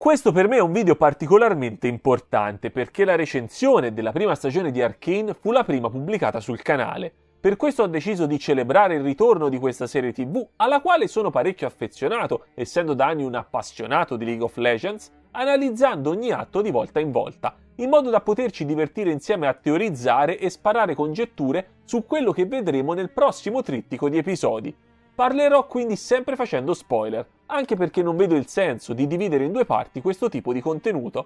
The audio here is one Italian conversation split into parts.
Questo per me è un video particolarmente importante perché la recensione della prima stagione di Arcane fu la prima pubblicata sul canale. Per questo ho deciso di celebrare il ritorno di questa serie TV alla quale sono parecchio affezionato, essendo da anni un appassionato di League of Legends, analizzando ogni atto di volta in volta, in modo da poterci divertire insieme a teorizzare e sparare congetture su quello che vedremo nel prossimo trittico di episodi. Parlerò quindi sempre facendo spoiler, anche perché non vedo il senso di dividere in due parti questo tipo di contenuto.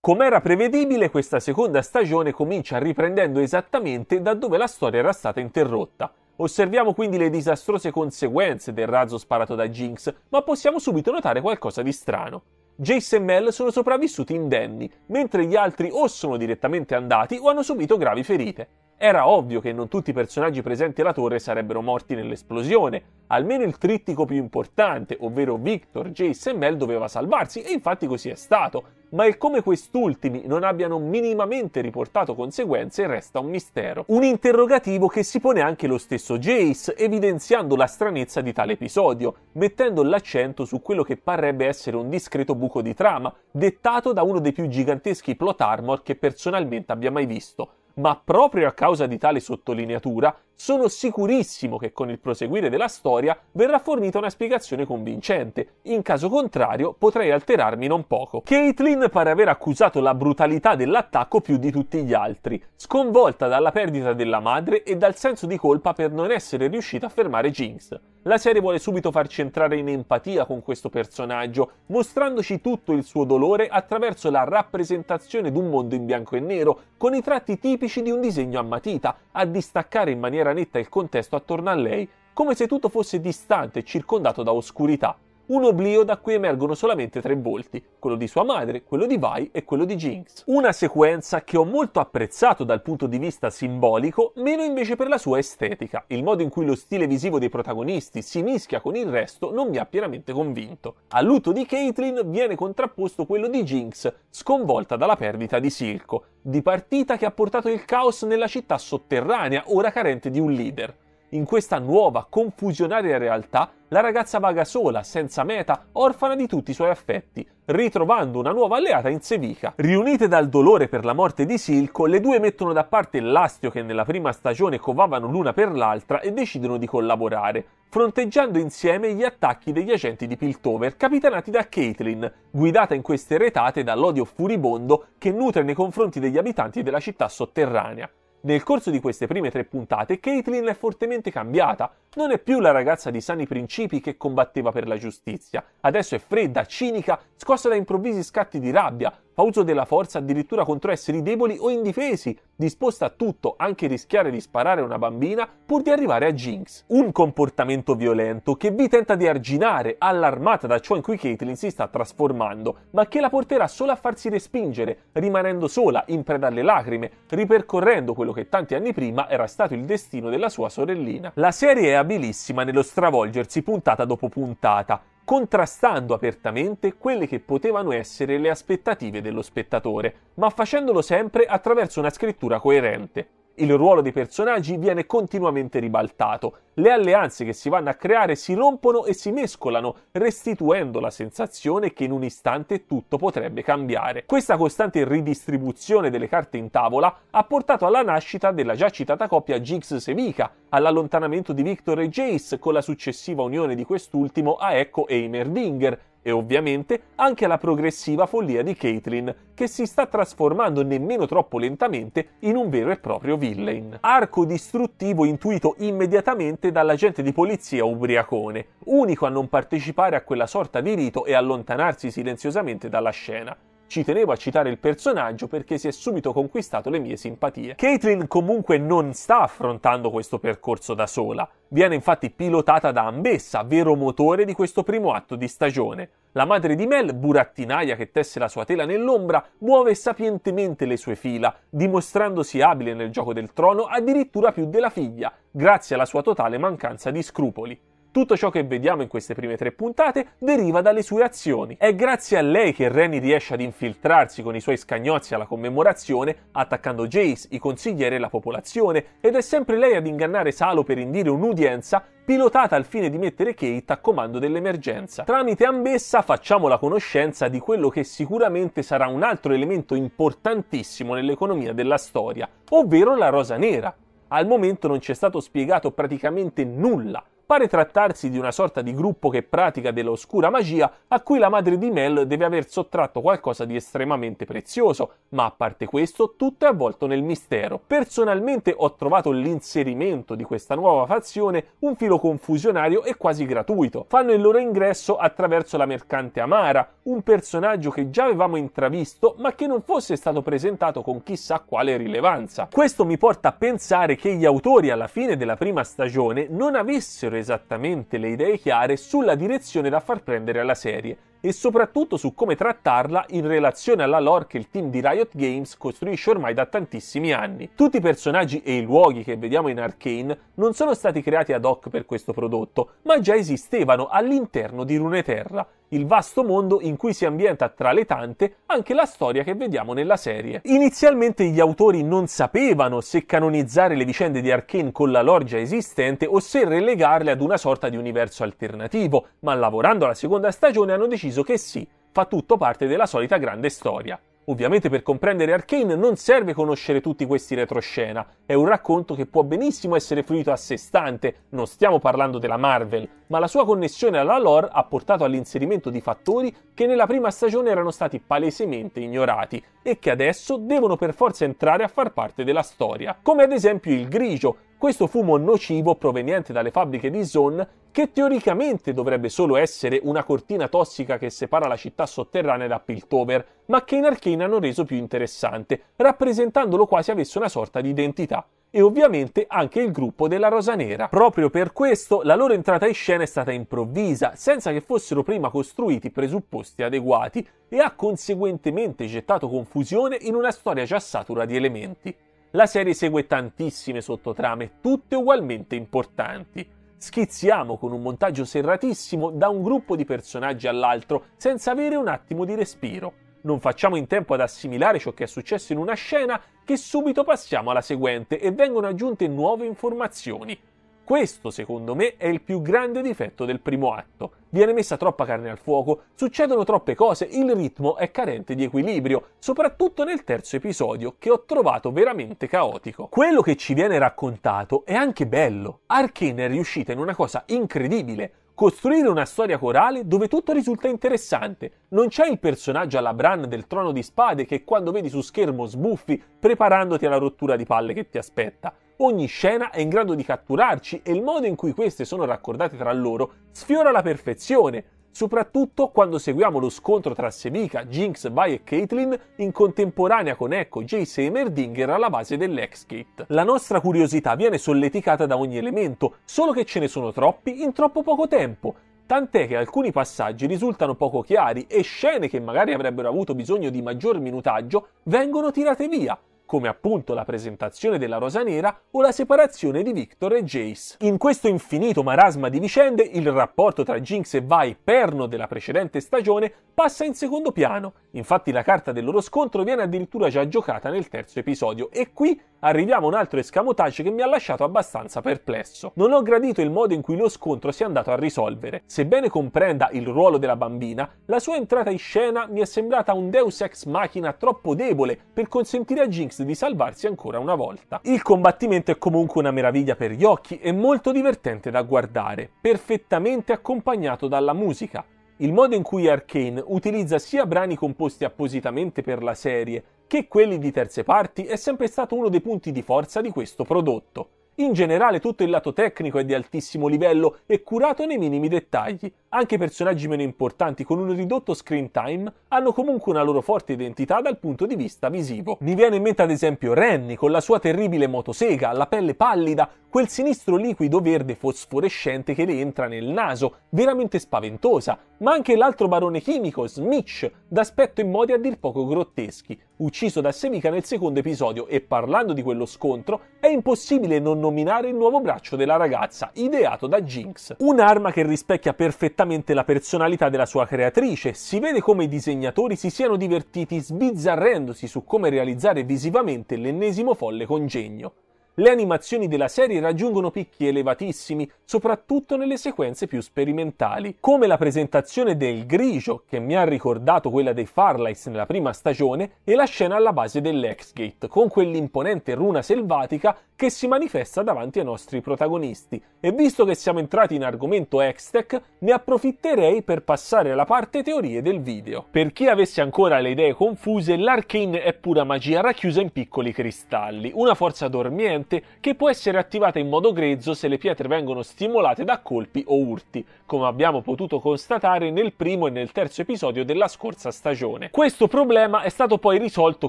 Com'era prevedibile, questa seconda stagione comincia riprendendo esattamente da dove la storia era stata interrotta. Osserviamo quindi le disastrose conseguenze del razzo sparato da Jinx, ma possiamo subito notare qualcosa di strano. Jace e Mel sono sopravvissuti indenni, mentre gli altri o sono direttamente andati o hanno subito gravi ferite. Era ovvio che non tutti i personaggi presenti alla torre sarebbero morti nell'esplosione, almeno il trittico più importante, ovvero Victor, Jace e Mel, doveva salvarsi e infatti così è stato, ma il come quest'ultimi non abbiano minimamente riportato conseguenze resta un mistero. Un interrogativo che si pone anche lo stesso Jace, evidenziando la stranezza di tale episodio, mettendo l'accento su quello che parrebbe essere un discreto buco di trama, dettato da uno dei più giganteschi plot armor che personalmente abbia mai visto. Ma proprio a causa di tale sottolineatura sono sicurissimo che con il proseguire della storia verrà fornita una spiegazione convincente, in caso contrario potrei alterarmi non poco. Caitlyn pare aver accusato la brutalità dell'attacco più di tutti gli altri, sconvolta dalla perdita della madre e dal senso di colpa per non essere riuscita a fermare Jinx. La serie vuole subito farci entrare in empatia con questo personaggio, mostrandoci tutto il suo dolore attraverso la rappresentazione di un mondo in bianco e nero, con i tratti tipici di un disegno a matita, a distaccare in maniera netta il contesto attorno a lei, come se tutto fosse distante e circondato da oscurità. Un oblio da cui emergono solamente tre volti, quello di sua madre, quello di Vi e quello di Jinx. Una sequenza che ho molto apprezzato dal punto di vista simbolico, meno invece per la sua estetica. Il modo in cui lo stile visivo dei protagonisti si mischia con il resto non mi ha pienamente convinto. Al lutto di Caitlyn viene contrapposto quello di Jinx, sconvolta dalla perdita di Silco, di partita che ha portato il caos nella città sotterranea, ora carente di un leader. In questa nuova, confusionaria realtà, la ragazza vaga sola, senza meta, orfana di tutti i suoi affetti, ritrovando una nuova alleata in Sevika. Riunite dal dolore per la morte di Silco, le due mettono da parte l'astio che nella prima stagione covavano l'una per l'altra e decidono di collaborare, fronteggiando insieme gli attacchi degli agenti di Piltover, capitanati da Caitlyn, guidata in queste retate dall'odio furibondo che nutre nei confronti degli abitanti della città sotterranea. Nel corso di queste prime tre puntate Caitlyn è fortemente cambiata, non è più la ragazza di sani principi che combatteva per la giustizia, adesso è fredda, cinica, scossa da improvvisi scatti di rabbia, fa uso della forza addirittura contro esseri deboli o indifesi, disposta a tutto, anche rischiare di sparare una bambina pur di arrivare a Jinx. Un comportamento violento che Vi tenta di arginare, allarmata da ciò in cui Caitlyn si sta trasformando, ma che la porterà solo a farsi respingere, rimanendo sola, in preda alle lacrime, ripercorrendo quello che tanti anni prima era stato il destino della sua sorellina. La serie è abilissima nello stravolgersi puntata dopo puntata, contrastando apertamente quelle che potevano essere le aspettative dello spettatore, ma facendolo sempre attraverso una scrittura coerente. Il ruolo dei personaggi viene continuamente ribaltato, le alleanze che si vanno a creare si rompono e si mescolano, restituendo la sensazione che in un istante tutto potrebbe cambiare. Questa costante ridistribuzione delle carte in tavola ha portato alla nascita della già citata coppia Jinx-Sevika, all'allontanamento di Victor e Jace con la successiva unione di quest'ultimo a Ekko e i Merdinger, e ovviamente anche alla progressiva follia di Caitlyn, che si sta trasformando nemmeno troppo lentamente in un vero e proprio villain. Arco distruttivo intuito immediatamente dall'agente di polizia ubriacone, unico a non partecipare a quella sorta di rito e allontanarsi silenziosamente dalla scena. Ci tenevo a citare il personaggio perché si è subito conquistato le mie simpatie. Caitlyn comunque non sta affrontando questo percorso da sola. Viene infatti pilotata da Ambessa, vero motore di questo primo atto di stagione. La madre di Mel, burattinaia che tesse la sua tela nell'ombra, muove sapientemente le sue fila, dimostrandosi abile nel gioco del trono addirittura più della figlia, grazie alla sua totale mancanza di scrupoli. Tutto ciò che vediamo in queste prime tre puntate deriva dalle sue azioni. È grazie a lei che Renny riesce ad infiltrarsi con i suoi scagnozzi alla commemorazione, attaccando Jace, i consiglieri e la popolazione, ed è sempre lei ad ingannare Salo per indire un'udienza pilotata al fine di mettere Kate a comando dell'emergenza. Tramite Ambessa facciamo la conoscenza di quello che sicuramente sarà un altro elemento importantissimo nell'economia della storia, ovvero la Rosa Nera. Al momento non ci è stato spiegato praticamente nulla. Pare trattarsi di una sorta di gruppo che pratica dell'oscura magia a cui la madre di Mel deve aver sottratto qualcosa di estremamente prezioso, ma a parte questo tutto è avvolto nel mistero. Personalmente ho trovato l'inserimento di questa nuova fazione un filo confusionario e quasi gratuito. Fanno il loro ingresso attraverso la mercante Amara, un personaggio che già avevamo intravisto ma che non fosse stato presentato con chissà quale rilevanza. Questo mi porta a pensare che gli autori alla fine della prima stagione non avessero esattamente le idee chiare sulla direzione da far prendere alla serie e soprattutto su come trattarla in relazione alla lore che il team di Riot Games costruisce ormai da tantissimi anni. Tutti i personaggi e i luoghi che vediamo in Arcane non sono stati creati ad hoc per questo prodotto, ma già esistevano all'interno di Runeterra, il vasto mondo in cui si ambienta tra le tante anche la storia che vediamo nella serie. Inizialmente gli autori non sapevano se canonizzare le vicende di Arcane con la lore già esistente o se relegarle ad una sorta di universo alternativo, ma lavorando alla seconda stagione hanno deciso che sì, fa tutto parte della solita grande storia. Ovviamente per comprendere Arcane non serve conoscere tutti questi retroscena, è un racconto che può benissimo essere fruito a sé stante, non stiamo parlando della Marvel, ma la sua connessione alla lore ha portato all'inserimento di fattori che nella prima stagione erano stati palesemente ignorati e che adesso devono per forza entrare a far parte della storia, come ad esempio il grigio, questo fumo nocivo proveniente dalle fabbriche di Zaun che teoricamente dovrebbe solo essere una cortina tossica che separa la città sotterranea da Piltover, ma che in Arcane hanno reso più interessante, rappresentandolo quasi avesse una sorta di identità. E ovviamente anche il gruppo della Rosa Nera. Proprio per questo la loro entrata in scena è stata improvvisa, senza che fossero prima costruiti presupposti adeguati, e ha conseguentemente gettato confusione in una storia già satura di elementi. La serie segue tantissime sottotrame, tutte ugualmente importanti. Schizziamo con un montaggio serratissimo da un gruppo di personaggi all'altro, senza avere un attimo di respiro. Non facciamo in tempo ad assimilare ciò che è successo in una scena che subito passiamo alla seguente e vengono aggiunte nuove informazioni. Questo, secondo me, è il più grande difetto del primo atto. Viene messa troppa carne al fuoco, succedono troppe cose, il ritmo è carente di equilibrio, soprattutto nel terzo episodio, che ho trovato veramente caotico. Quello che ci viene raccontato è anche bello. Arcane è riuscita in una cosa incredibile. Costruire una storia corale dove tutto risulta interessante. Non c'è il personaggio alla Bran del Trono di Spade che quando vedi su schermo sbuffi preparandoti alla rottura di palle che ti aspetta. Ogni scena è in grado di catturarci e il modo in cui queste sono raccordate tra loro sfiora la perfezione, soprattutto quando seguiamo lo scontro tra Sevika, Jinx, Vi e Caitlyn in contemporanea con Ekko, Jace e Merdinger alla base dell'Hexgate. La nostra curiosità viene solleticata da ogni elemento, solo che ce ne sono troppi in troppo poco tempo, tant'è che alcuni passaggi risultano poco chiari e scene che magari avrebbero avuto bisogno di maggior minutaggio vengono tirate via, come appunto la presentazione della Rosa Nera o la separazione di Victor e Jace. In questo infinito marasma di vicende, il rapporto tra Jinx e Vi, perno della precedente stagione, passa in secondo piano. Infatti la carta del loro scontro viene addirittura già giocata nel terzo episodio e qui arriviamo a un altro escamotage che mi ha lasciato abbastanza perplesso. Non ho gradito il modo in cui lo scontro si è andato a risolvere. Sebbene comprenda il ruolo della bambina, la sua entrata in scena mi è sembrata un deus ex machina troppo debole per consentire a Jinx di salvarsi ancora una volta. Il combattimento è comunque una meraviglia per gli occhi e molto divertente da guardare, perfettamente accompagnato dalla musica. Il modo in cui Arcane utilizza sia brani composti appositamente per la serie che quelli di terze parti è sempre stato uno dei punti di forza di questo prodotto. In generale tutto il lato tecnico è di altissimo livello e curato nei minimi dettagli. Anche personaggi meno importanti con un ridotto screen time hanno comunque una loro forte identità dal punto di vista visivo. Mi viene in mente ad esempio Renny con la sua terribile motosega, la pelle pallida, quel sinistro liquido verde fosforescente che le entra nel naso, veramente spaventosa, ma anche l'altro barone chimico, Smith, d'aspetto e modi a dir poco grotteschi, ucciso da Sevika nel secondo episodio, e parlando di quello scontro, è impossibile non nominare il nuovo braccio della ragazza, ideato da Jinx. Un'arma che rispecchia perfettamente la personalità della sua creatrice, si vede come i disegnatori si siano divertiti sbizzarrendosi su come realizzare visivamente l'ennesimo folle congegno. Le animazioni della serie raggiungono picchi elevatissimi, soprattutto nelle sequenze più sperimentali, come la presentazione del grigio, che mi ha ricordato quella dei Firelights nella prima stagione, e la scena alla base dell'Hexgate, con quell'imponente runa selvatica che si manifesta davanti ai nostri protagonisti. E visto che siamo entrati in argomento Hextech, ne approfitterei per passare alla parte teorie del video. Per chi avesse ancora le idee confuse, l'Arcane è pura magia racchiusa in piccoli cristalli, una forza dormiente che può essere attivata in modo grezzo se le pietre vengono stimolate da colpi o urti, come abbiamo potuto constatare nel primo e nel terzo episodio della scorsa stagione. Questo problema è stato poi risolto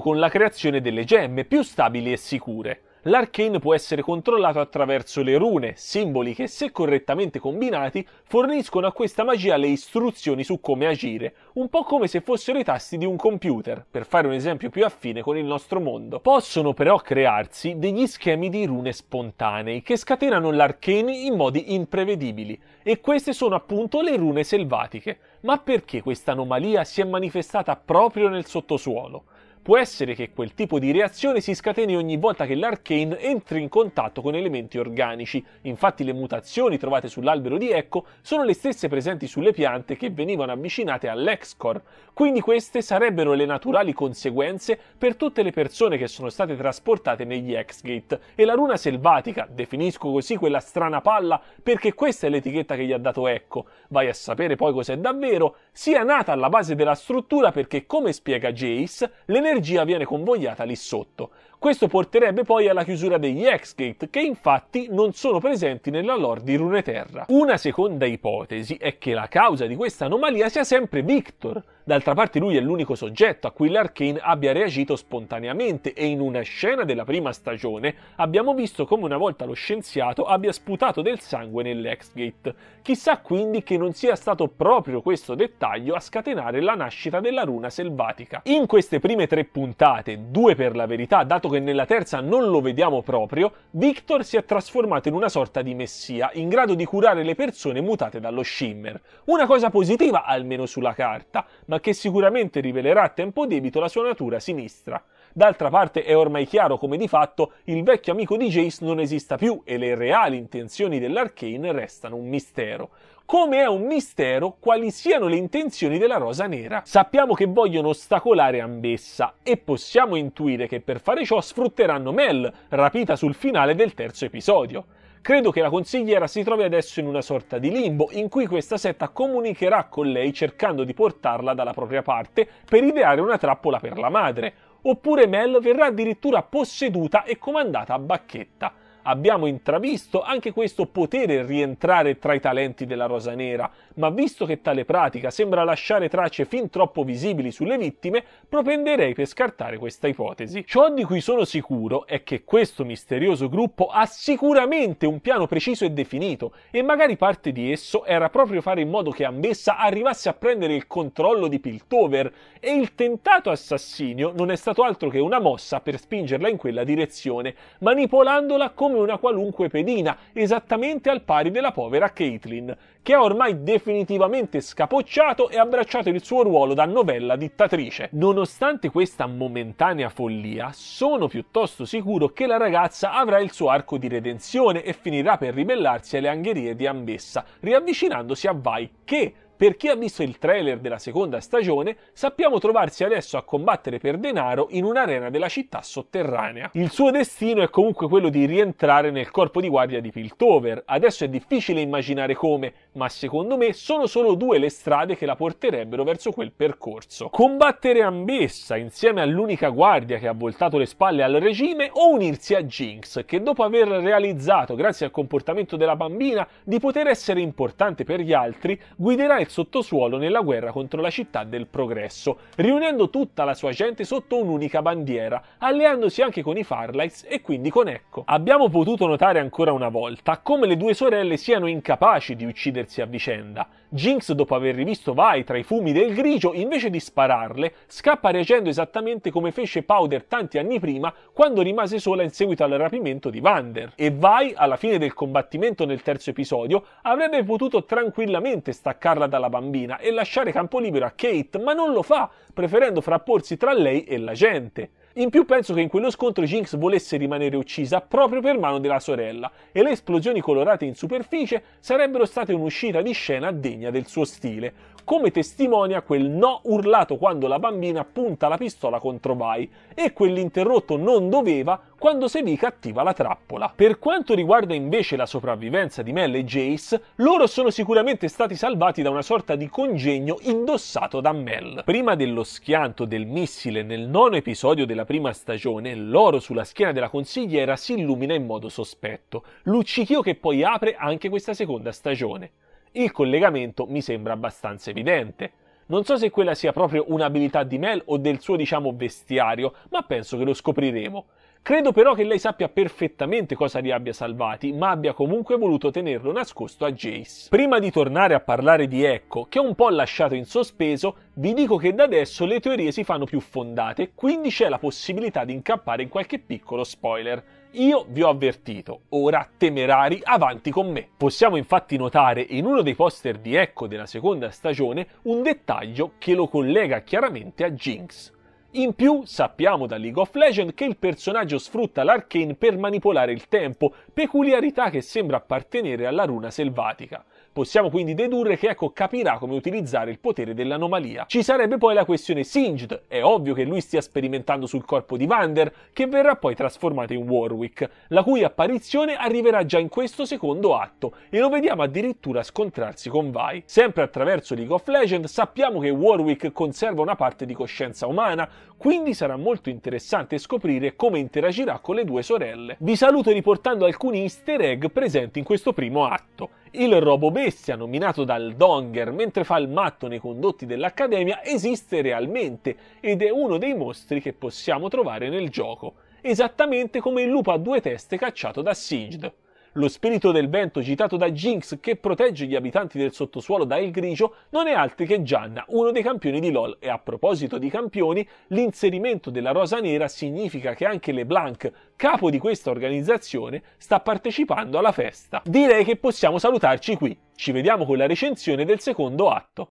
con la creazione delle gemme più stabili e sicure. L'Arcane può essere controllato attraverso le rune, simboli che, se correttamente combinati, forniscono a questa magia le istruzioni su come agire, un po' come se fossero i tasti di un computer, per fare un esempio più affine con il nostro mondo. Possono però crearsi degli schemi di rune spontanei, che scatenano l'Arcane in modi imprevedibili, e queste sono appunto le rune selvatiche. Ma perché questa anomalia si è manifestata proprio nel sottosuolo? Può essere che quel tipo di reazione si scateni ogni volta che l'Arcane entri in contatto con elementi organici, infatti le mutazioni trovate sull'albero di Ekko sono le stesse presenti sulle piante che venivano avvicinate all'Hexcore, quindi queste sarebbero le naturali conseguenze per tutte le persone che sono state trasportate negli Hexgate, e la runa selvatica, definisco così quella strana palla perché questa è l'etichetta che gli ha dato Ekko, vai a sapere poi cos'è davvero, sia nata alla base della struttura perché, come spiega Jace, l'energia viene convogliata lì sotto. Questo porterebbe poi alla chiusura degli Hexgate, che infatti non sono presenti nella lore di Runeterra. Una seconda ipotesi è che la causa di questa anomalia sia sempre Victor. D'altra parte lui è l'unico soggetto a cui l'Arcane abbia reagito spontaneamente, e in una scena della prima stagione abbiamo visto come una volta lo scienziato abbia sputato del sangue nell'Hexgate. Chissà quindi che non sia stato proprio questo dettaglio a scatenare la nascita della runa selvatica. In queste prime tre puntate, due per la verità, dato che nella terza non lo vediamo proprio, Victor si è trasformato in una sorta di messia, in grado di curare le persone mutate dallo Shimmer. Una cosa positiva, almeno sulla carta, ma che sicuramente rivelerà a tempo debito la sua natura sinistra. D'altra parte è ormai chiaro come di fatto il vecchio amico di Jace non esista più e le reali intenzioni dell'Arcane restano un mistero. Come è un mistero quali siano le intenzioni della Rosa Nera. Sappiamo che vogliono ostacolare Ambessa e possiamo intuire che per fare ciò sfrutteranno Mel, rapita sul finale del terzo episodio. Credo che la consigliera si trovi adesso in una sorta di limbo, in cui questa setta comunicherà con lei cercando di portarla dalla propria parte per ideare una trappola per la madre, oppure Mel verrà addirittura posseduta e comandata a bacchetta. Abbiamo intravisto anche questo potere rientrare tra i talenti della Rosa Nera, ma visto che tale pratica sembra lasciare tracce fin troppo visibili sulle vittime, propenderei per scartare questa ipotesi. Ciò di cui sono sicuro è che questo misterioso gruppo ha sicuramente un piano preciso e definito, e magari parte di esso era proprio fare in modo che Ambessa arrivasse a prendere il controllo di Piltover, e il tentato assassinio non è stato altro che una mossa per spingerla in quella direzione, manipolandola come una qualunque pedina, esattamente al pari della povera Caitlyn, che ha ormai definitivamente scapocciato e abbracciato il suo ruolo da novella dittatrice. Nonostante questa momentanea follia, sono piuttosto sicuro che la ragazza avrà il suo arco di redenzione e finirà per ribellarsi alle angherie di Ambessa, riavvicinandosi a Vi, che Per chi ha visto il trailer della seconda stagione, sappiamo trovarsi adesso a combattere per denaro in un'arena della città sotterranea. Il suo destino è comunque quello di rientrare nel corpo di guardia di Piltover. Adesso è difficile immaginare come, ma secondo me sono solo due le strade che la porterebbero verso quel percorso. Combattere Ambessa insieme all'unica guardia che ha voltato le spalle al regime, o unirsi a Jinx, che dopo aver realizzato, grazie al comportamento della bambina, di poter essere importante per gli altri, guiderà il sottosuolo nella guerra contro la città del progresso, riunendo tutta la sua gente sotto un'unica bandiera, alleandosi anche con i Firelights e quindi con Ekko. Abbiamo potuto notare ancora una volta come le due sorelle siano incapaci di uccidersi a vicenda. Jinx, dopo aver rivisto Vi tra i fumi del grigio, invece di spararle, scappa reagendo esattamente come fece Powder tanti anni prima quando rimase sola in seguito al rapimento di Vander. E Vi, alla fine del combattimento nel terzo episodio, avrebbe potuto tranquillamente staccarla dalla bambina e lasciare campo libero a Kate, ma non lo fa, preferendo frapporsi tra lei e la gente. In più penso che in quello scontro Jinx volesse rimanere uccisa proprio per mano della sorella, e le esplosioni colorate in superficie sarebbero state un'uscita di scena degna del suo stile, come testimonia quel no urlato quando la bambina punta la pistola contro Vi, e quell'interrotto non doveva quando Sevika attiva la trappola. Per quanto riguarda invece la sopravvivenza di Mel e Jace, loro sono sicuramente stati salvati da una sorta di congegno indossato da Mel. Prima dello schianto del missile nel nono episodio della prima stagione, l'oro sulla schiena della consigliera si illumina in modo sospetto, luccichio che poi apre anche questa seconda stagione. Il collegamento mi sembra abbastanza evidente. Non so se quella sia proprio un'abilità di Mel o del suo, diciamo, vestiario, ma penso che lo scopriremo. Credo però che lei sappia perfettamente cosa li abbia salvati, ma abbia comunque voluto tenerlo nascosto a Jace. Prima di tornare a parlare di Ekko, che ho un po' lasciato in sospeso, vi dico che da adesso le teorie si fanno più fondate, quindi c'è la possibilità di incappare in qualche piccolo spoiler. Io vi ho avvertito, ora temerari avanti con me. Possiamo infatti notare in uno dei poster di Ekko della seconda stagione un dettaglio che lo collega chiaramente a Jinx. In più sappiamo da League of Legends che il personaggio sfrutta l'Arcane per manipolare il tempo, peculiarità che sembra appartenere alla runa selvatica. Possiamo quindi dedurre che Ekko capirà come utilizzare il potere dell'anomalia. Ci sarebbe poi la questione Singed, è ovvio che lui stia sperimentando sul corpo di Vander, che verrà poi trasformato in Warwick, la cui apparizione arriverà già in questo secondo atto, e lo vediamo addirittura scontrarsi con Vi. Sempre attraverso League of Legends sappiamo che Warwick conserva una parte di coscienza umana, quindi sarà molto interessante scoprire come interagirà con le due sorelle. Vi saluto riportando alcuni easter egg presenti in questo primo atto. Il robo bestia, nominato dal Donger mentre fa il matto nei condotti dell'Accademia, esiste realmente ed è uno dei mostri che possiamo trovare nel gioco, esattamente come il lupo a due teste cacciato da Singed. Lo spirito del vento citato da Jinx, che protegge gli abitanti del sottosuolo da El Grigio, non è altro che Gianna, uno dei campioni di LoL, e a proposito di campioni, l'inserimento della Rosa Nera significa che anche LeBlanc, capo di questa organizzazione, sta partecipando alla festa. Direi che possiamo salutarci qui, ci vediamo con la recensione del secondo atto.